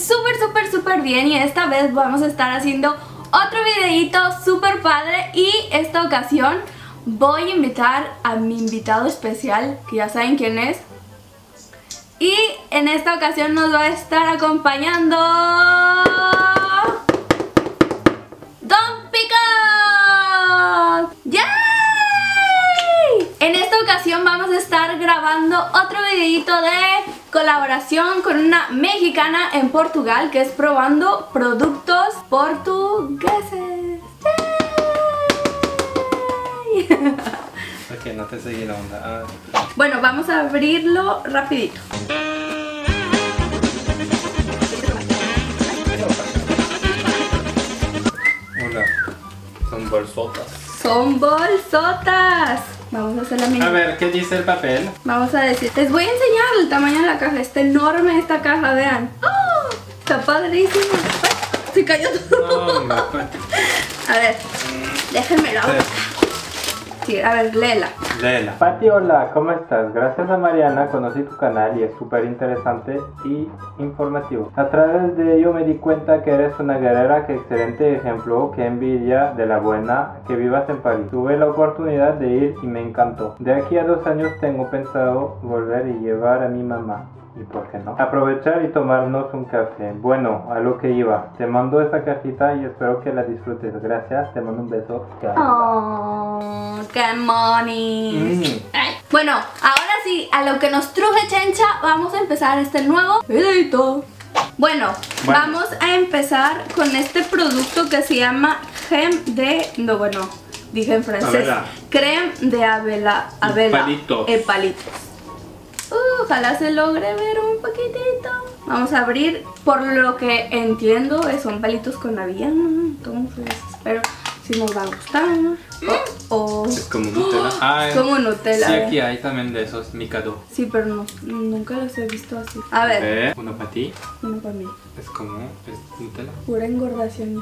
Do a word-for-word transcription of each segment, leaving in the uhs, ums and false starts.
súper, súper, súper bien y esta vez vamos a estar haciendo otro videito súper padre y esta ocasión voy a invitar a mi invitado especial, que ya saben quién es. Y en esta ocasión nos va a estar acompañando Don Pico. ¡Yay! En esta ocasión vamos a estar grabando otro videito de colaboración con una mexicana en Portugal, que es probando productos portugueses. ¡Yay! Ok, no te seguí la onda. Ah. Bueno, vamos a abrirlo rapidito. Hola. Son bolsotas. Son bolsotas. Vamos a hacer la misma. A ver, ¿qué dice el papel? Vamos a decir, les voy a enseñar el tamaño de la caja. Está enorme esta caja, vean. ¡Oh! Está padrísima. Se cayó todo. No, a ver, déjenme la boca. Sí, a ver, léela. Léela. Pati, hola, ¿cómo estás? Gracias a Mariana conocí tu canal y es súper interesante y informativo. A través de ello me di cuenta que eres una guerrera, que excelente ejemplo, que envidia de la buena, que vivas en París. Tuve la oportunidad de ir y me encantó. De aquí a dos años tengo pensado volver y llevar a mi mamá. ¿Y por qué no? Aprovechar y tomarnos un café. Bueno, a lo que iba. Te mando esa cajita y espero que la disfrutes. Gracias, te mando un beso. Oh, qué moni. Mm. Bueno, ahora sí, a lo que nos truje Chencha, vamos a empezar este nuevo videito. Bueno, bueno, vamos a empezar con este producto que se llama crème de... No, bueno, dije en francés. Avela. Crème de avela. Avela. Y palitos. El palito. Uh, ojalá se logre ver un poquitito. Vamos a abrir. Por lo que entiendo, son palitos con avellana. Entonces espero si nos va a gustar. Oh, oh. Es como Nutella. Ah, es como Nutella. Sí, aquí hay también de esos Mikado. Sí, pero no, nunca los he visto así. A ver, eh, uno para ti, uno para mí. Es como, es Nutella. Pura engordación.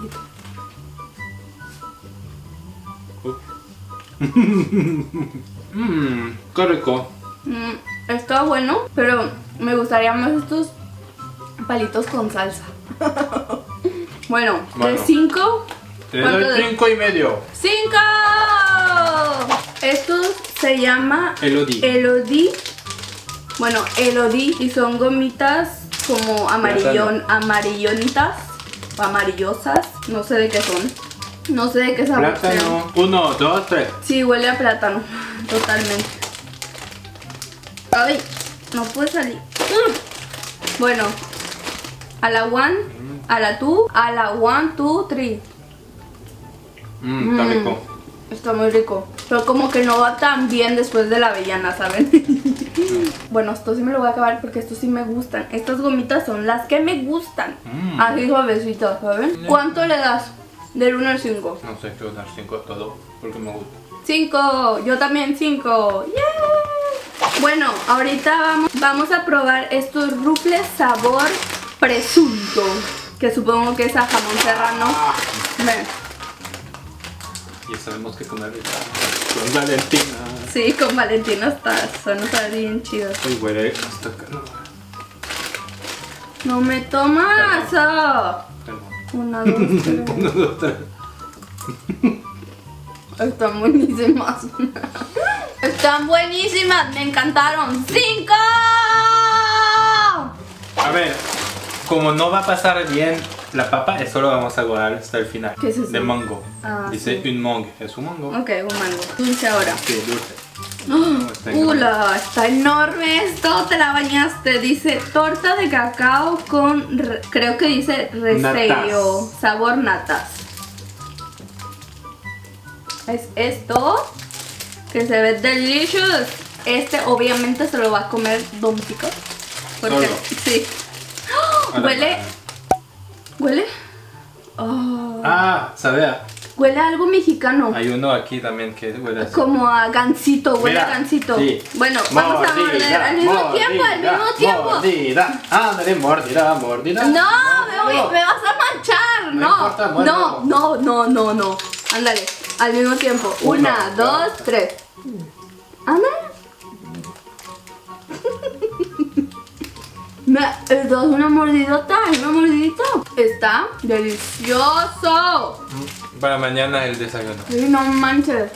Mmm, qué rico. Mmm. Está bueno, pero me gustaría más estos palitos con salsa. Bueno, bueno, de cinco... Te doy cinco y medio. ¡Cinco! Estos se llama... Elodie. Elodie. Bueno, Elodie. Y son gomitas como amarillón, amarillonitas o amarillosas. No sé de qué son. No sé de qué sabor. Plátano. Sean. Uno, dos, tres. Sí, huele a plátano. Totalmente. Ay, no puede salir. Mm. Bueno, a la one, a la two, a la one, two, three. Mm, está mm, rico. Está muy rico. Pero como que no va tan bien después de la avellana, ¿saben? Mm. Bueno, esto sí me lo voy a acabar porque esto sí me gustan. Estas gomitas son las que me gustan. Mm. Así suavecitas, ¿saben? Mm. ¿Cuánto le das? Del uno al cinco. No sé, quiero dar cinco a todo porque me gusta. cinco, yo también cinco. ¡Yay! Bueno, ahorita vamos, vamos a probar estos rufles sabor presunto, que supongo que es a jamón serrano. Ven. Y sabemos que comer con Valentina. Sí, con Valentina está, son bien chidos. Uy, huele hasta acá. No me tomas. Una, dos, tres. Una, dos, tres. Están buenísimas. Están buenísimas, me encantaron. ¡Cinco! A ver, como no va a pasar bien la papa, eso lo vamos a guardar hasta el final. ¿Qué es eso? De mango. Ah, dice sí. Un mango. Es un mango. Ok, un mango. Dulce ahora. Sí, dulce. Oh, ¡Ula! Está enorme esto, te la bañaste. Dice torta de cacao con, re, creo que dice resello. Natas. Sabor natas. Es esto, que se ve delicious. Este obviamente se lo va a comer Don Pico. Porque solo. Sí. ¡Oh! Huele. ¿Huele? Oh. Ah, sabía. Huele a algo mexicano. Hay uno aquí también que huele así. Como a Gansito, huele mira, a Gansito. Sí. Bueno, vamos mordida, a morder al mismo mordida, tiempo, al mismo tiempo. Mordida. Ándale, mordida, mordida. No, no. Me, voy, me vas a manchar. No, no, importa, muerde, no, no, no, no, no. Ándale. Al mismo tiempo, una, uno, dos, tres. Anda. Esto es una mordidota, es una mordidita. Está delicioso. Para mañana el desayuno. Sí, no manches.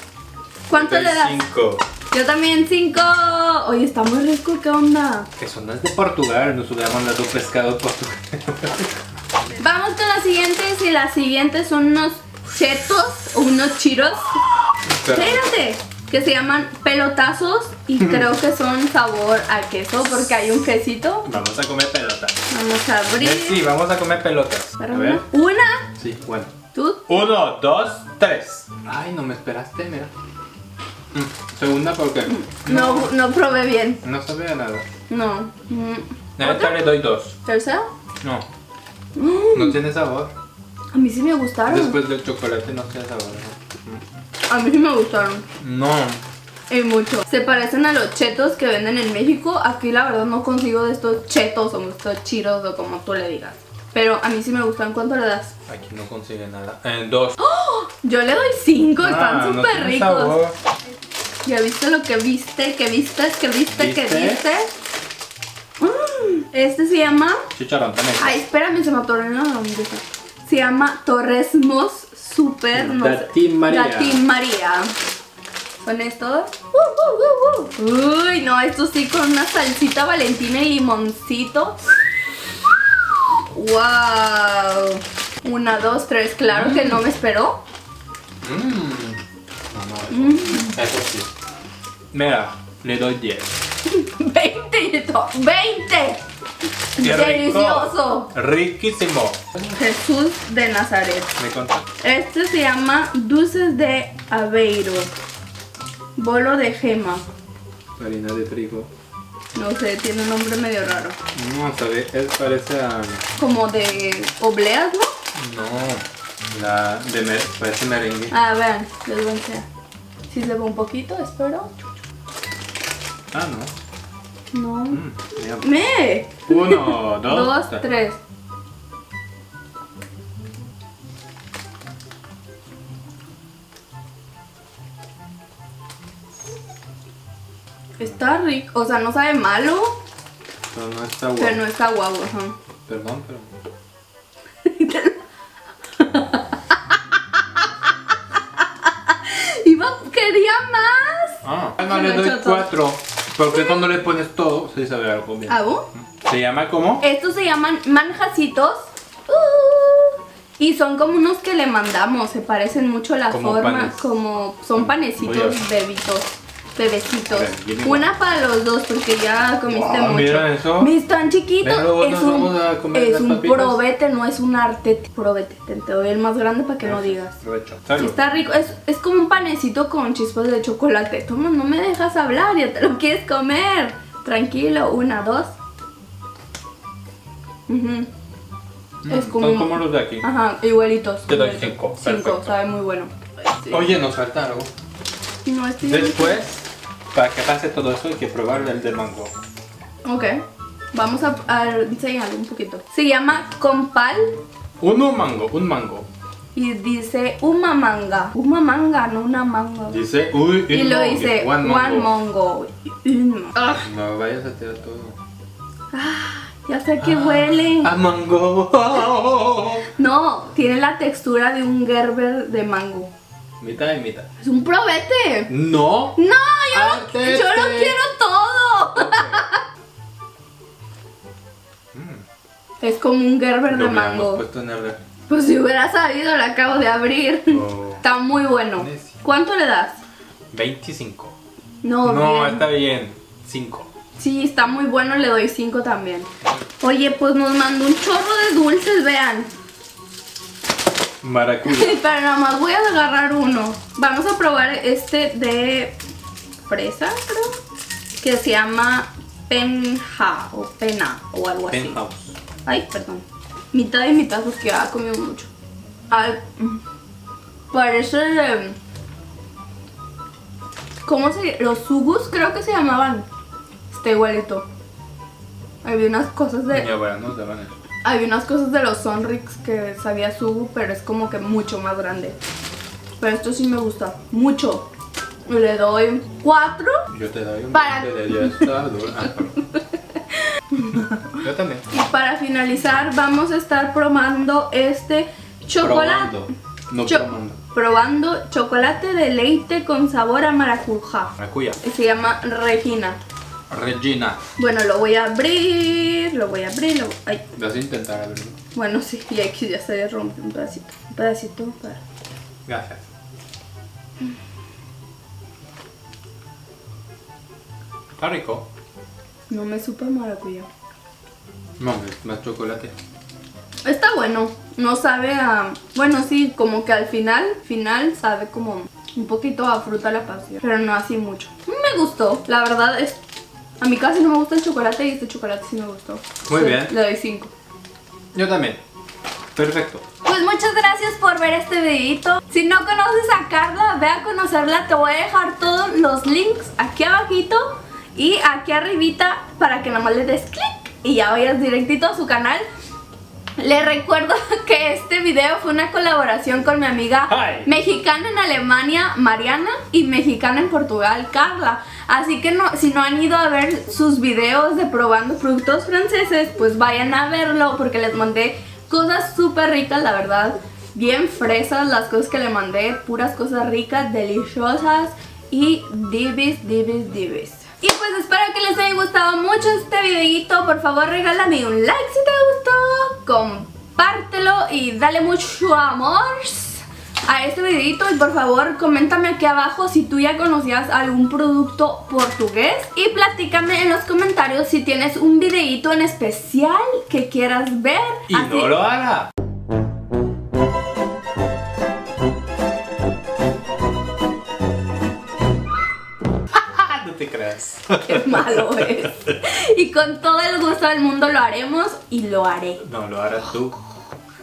¿Cuánto le das? Cinco. Yo también cinco. Oye, está muy rico, ¿qué onda? Que son las de Portugal, nos hubieran dado pescado portugués. Vamos con las siguientes y las siguientes son unos chetos o unos chiros. Espérate. Que se llaman pelotazos y creo que son sabor a queso porque hay un quesito. Vamos a comer pelotas. Vamos a abrir. Sí, vamos a comer pelotas. A ver. ¿Una? Sí, bueno. ¿Tú? Uno, dos, tres. Ay, no me esperaste, mira. Mm. Segunda porque... No, no, no probé bien. No sabía nada. No. Mm. Ahorita le doy dos. ¿Tercera? No. Mm. No tiene sabor. A mí sí me gustaron. Después del chocolate no tiene sabor. Mm. A mí sí me gustaron. No. Y mucho. Se parecen a los chetos que venden en México. Aquí la verdad no consigo de estos chetos o estos chiros o como tú le digas. Pero a mí sí me gustan. ¿Cuánto le das? Aquí no consigue nada. Eh, dos. ¡Oh! Yo le doy cinco. Ah, están súper no ricos. Sabor. ¿Ya viste lo que viste? ¿Qué viste? ¿Qué viste? ¿Viste? ¿Qué viste? Mm, este se llama... Chicharrón. Ay, espérame, se me atoró en la bandeja. Se llama Torresmos. Super, no sé. María. Latin María. Son estos. Uh, uh, uh, uh. Uy, no, estos sí con una salsita Valentina y limoncito. Wow. Una, dos, tres. Claro mm. que no me esperó. Mm. No, no, eso. Mm. Eso sí. Mira, le doy diez. veinte, veinte. Qué delicioso. Rico, riquísimo. Jesús de Nazaret. Me contó. Este se llama dulces de Aveiro. Bolo de gema. Harina de trigo. No sé, tiene un nombre medio raro. No, sabe, él parece a... Como de obleas, ¿no? No, la de mer parece merengue. Ah, vean, les voy a enseñar. Si se ve un poquito, espero. Ah, no. No. Mm, ¡Me! Uno, dos, dos tres. tres. Está rico, o sea, no sabe malo. Pero no está guapo. Pero no está guapo, ajá. Perdón, pero... Iba, quería más. Ah, no, le doy cuatro. Porque cuando le pones todo, se sabe algo bien. ¿Ah, vos? ¿Se llama cómo? Estos se llaman manjacitos. Uh, y son como unos que le mandamos. Se parecen mucho a la como forma. Panes. Como son panecitos bebitos. Bebecitos. Ver, una para los dos, porque ya comiste wow, mucho. Mira eso. Están chiquitos. Es un, es un probete, no es un arte. Probete, te doy el más grande para que no digas. Provecho. Sí, está rico. Es, es como un panecito con chispas de chocolate. Toma, no me dejas hablar, ya te lo quieres comer. Tranquilo, una, dos. Uh -huh. mm, es como, son como los de aquí. Ajá, igualitos. Te doy cinco. Cinco, sabe muy bueno. Sí. Oye, nos faltaron. No, este después, para que pase todo eso hay que probar el de mango. Ok, vamos a, a enseñarlo un poquito. Se llama compal. Uno mango, un mango. Y dice una manga. Una manga, no una manga. Dice, uy, y lo dice, one mango. One mango. No vayas a tirar todo. Ah, ya sé que ah, huele. A mango. No, tiene la textura de un Gerber de mango. Mitad y mitad. Es un probete. No. No, yo, lo, yo lo quiero todo. Okay. Es como un Gerber lo de mango. Puesto en el... Pues si hubiera sabido, lo acabo de abrir. Oh. Está muy bueno. ¿Cuánto le das? veinticinco. No, no bien. Está bien. cinco. Sí, está muy bueno, le doy cinco también. Oye, pues nos mandó un chorro de dulces, vean. Maracuya. Pero nada más voy a agarrar uno. Vamos a probar este de fresa, creo. Que se llama penja o pena o algo así. Penthouse. Ay, perdón. Mitad y mitad porque ya ha comido mucho. Ay, parece... ¿Cómo se...? Los sugus creo que se llamaban. Está igualito. Había unas cosas de... Ya, bueno, no se van a ir. Había unas cosas de los Sonrix que sabía su, pero es como que mucho más grande. Pero esto sí me gusta, mucho. Le doy cuatro. Yo te doy un para... de diez. Yo también. finalizar vamos a estar probando este chocolate. Probando, no Cho probando. probando chocolate de leite con sabor a maracuyá. Maracuyá. Y se llama Regina. Regina. Bueno, lo voy a abrir, lo voy a abrir. Lo... Ay. Vas a intentar abrirlo. Bueno, sí, y aquí ya se rompe un pedacito. Un pedacito para... Gracias. Está rico. No me supe maracuyá. No, más chocolate. Está bueno. No sabe a... Bueno, sí, como que al final, final sabe como un poquito a fruta de la pasión, pero no así mucho. Me gustó. La verdad es... A mí casi no me gusta el chocolate y este chocolate sí me gustó. Muy sí, bien. Le doy cinco. Yo también. Perfecto. Pues muchas gracias por ver este videito. Si no conoces a Carla, ve a conocerla. Te voy a dejar todos los links aquí abajito y aquí arribita para que nomás le des clic y ya vayas directito a su canal. Les recuerdo que este video fue una colaboración con mi amiga Hi. mexicana en Alemania, Mariana, y mexicana en Portugal, Carla. Así que no, si no han ido a ver sus videos de probando productos franceses, pues vayan a verlo porque les mandé cosas súper ricas, la verdad. Bien fresas las cosas que le mandé, puras cosas ricas, deliciosas y divis, divis, divis. Y pues espero que les haya gustado mucho este videito. Por favor, regálame un like si te gustó, compártelo y dale mucho amor a este videito. Y por favor, coméntame aquí abajo si tú ya conocías algún producto portugués. Y platícame en los comentarios si tienes un videito en especial que quieras ver. Y así, no lo hagas. Qué malo es. Y con todo el gusto del mundo lo haremos y lo haré. No, lo harás tú.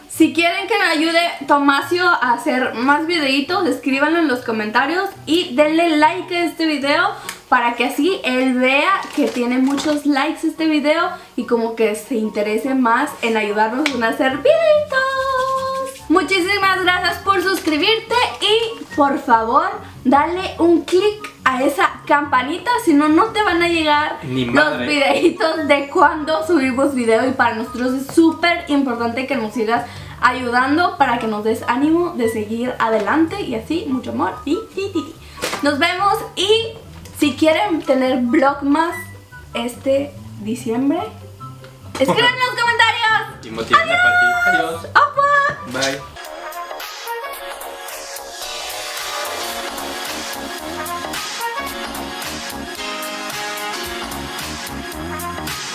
Si quieren que me ayude Tomasio a hacer más videitos, escríbanlo en los comentarios y denle like a este video para que así él vea que tiene muchos likes este video y como que se interese más en ayudarnos a hacer videitos. Muchísimas gracias por suscribirte y por favor dale un click a esa campanita, si no, no te van a llegar los videitos de cuando subimos video. Y para nosotros es súper importante que nos sigas ayudando para que nos des ánimo de seguir adelante y así, mucho amor. Nos vemos y si quieren tener vlog más este diciembre, escriben en los comentarios. Y motiven para ti. Adiós. Opa. Bye. We'll be right back.